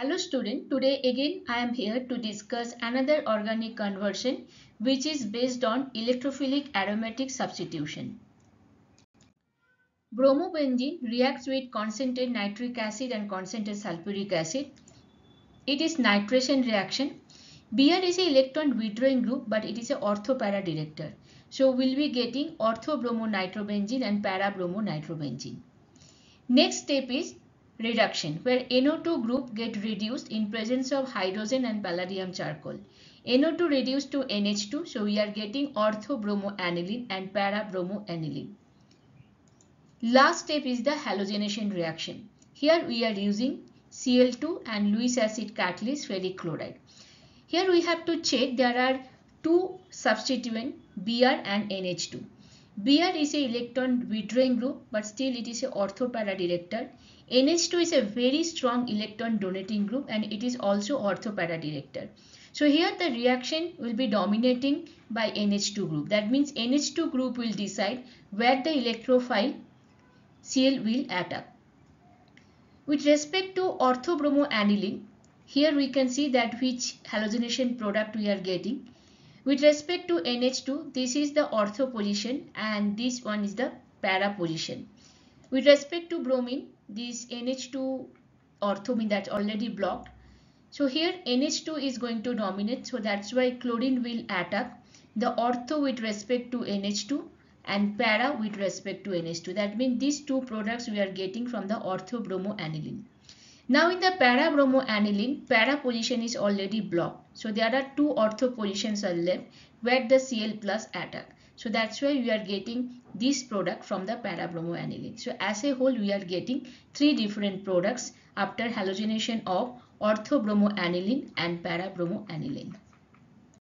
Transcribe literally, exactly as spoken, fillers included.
Hello student, today again I am here to discuss another organic conversion which is based on electrophilic aromatic substitution. Bromobenzene reacts with concentrated nitric acid and concentrated sulfuric acid. It is nitration reaction. Br is an electron withdrawing group but it is an orthopara director. So we will be getting orthobromonitrobenzene and parabromonitrobenzene. Next step is reduction, where N O two group get reduced in presence of hydrogen and palladium charcoal. N O two reduced to N H two, so we are getting orthobromoaniline and parabromoaniline. Last step is the halogenation reaction. Here we are using C l two and Lewis acid catalyst ferric chloride. Here we have to check there are two substituents, Br and N H two. Br is an electron withdrawing group but still it is an orthopara director. N H two is a very strong electron donating group and it is also orthopara director. So here the reaction will be dominating by N H two group. That means N H two group will decide where the electrophile C l will attack. With respect to orthobromoaniline, here we can see that which halogenation product we are getting. With respect to N H two, this is the ortho position and this one is the para position. With respect to bromine, this N H two ortho mean that's already blocked. So here N H two is going to dominate, so that's why chlorine will attack the ortho with respect to N H two and para with respect to N H two. That means these two products we are getting from the orthobromoaniline. Now in the parabromoaniline, para position is already blocked. So there are two ortho positions are left where the C l plus attack. So that's why we are getting this product from the parabromoaniline. So as a whole we are getting three different products after halogenation of orthobromoaniline and parabromoaniline.